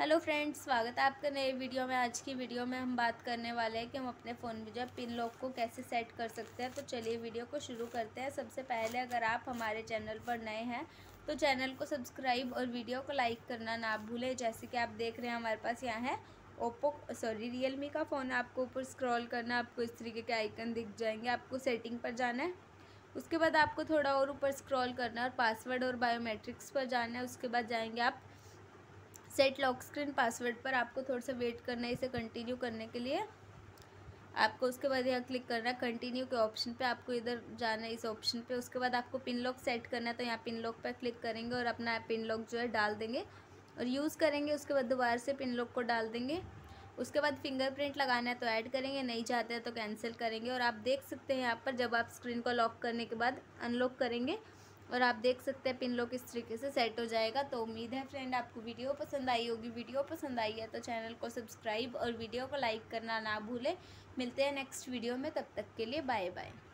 Hello friends, स्वागत है आपका नए वीडियो में। आज की वीडियो में हम बात करने वाले हैं कि हम अपने फ़ोन में जो पिन लॉक को कैसे सेट कर सकते हैं। तो चलिए वीडियो को शुरू करते हैं। सबसे पहले अगर आप हमारे चैनल पर नए हैं तो चैनल को सब्सक्राइब और वीडियो को लाइक करना ना भूलें। जैसे कि आप देख रहे हैं हमारे पास यहाँ है रियलमी का फ़ोन। आपको ऊपर स्क्रॉल करना, आपको इस तरीके के आइकन दिख जाएंगे। आपको सेटिंग पर जाना है, उसके बाद आपको थोड़ा और ऊपर स्क्रॉल करना है और पासवर्ड और बायोमेट्रिक्स पर जाना है। उसके बाद जाएंगे आप सेट लॉक स्क्रीन पासवर्ड पर। आपको थोड़ा सा वेट करना है इसे कंटिन्यू करने के लिए। आपको उसके बाद यहाँ क्लिक करना है कंटिन्यू के ऑप्शन पे। आपको इधर जाना है इस ऑप्शन पे। उसके बाद आपको पिन लॉक सेट करना है तो यहाँ पिन लॉक पर क्लिक करेंगे और अपना पिन लॉक जो है डाल देंगे और यूज़ करेंगे। उसके बाद दोबारा से पिन लॉक को डाल देंगे। उसके बाद फिंगरप्रिंट लगाना है तो ऐड करेंगे, नहीं चाहते हैं तो कैंसिल करेंगे। और आप देख सकते हैं यहाँ पर जब आप स्क्रीन को लॉक करने के बाद अनलॉक करेंगे और आप देख सकते हैं पिन लॉक इस तरीके से सेट हो जाएगा। तो उम्मीद है फ्रेंड आपको वीडियो पसंद आई होगी। वीडियो पसंद आई है तो चैनल को सब्सक्राइब और वीडियो को लाइक करना ना भूलें। मिलते हैं नेक्स्ट वीडियो में, तब तक के लिए बाय बाय।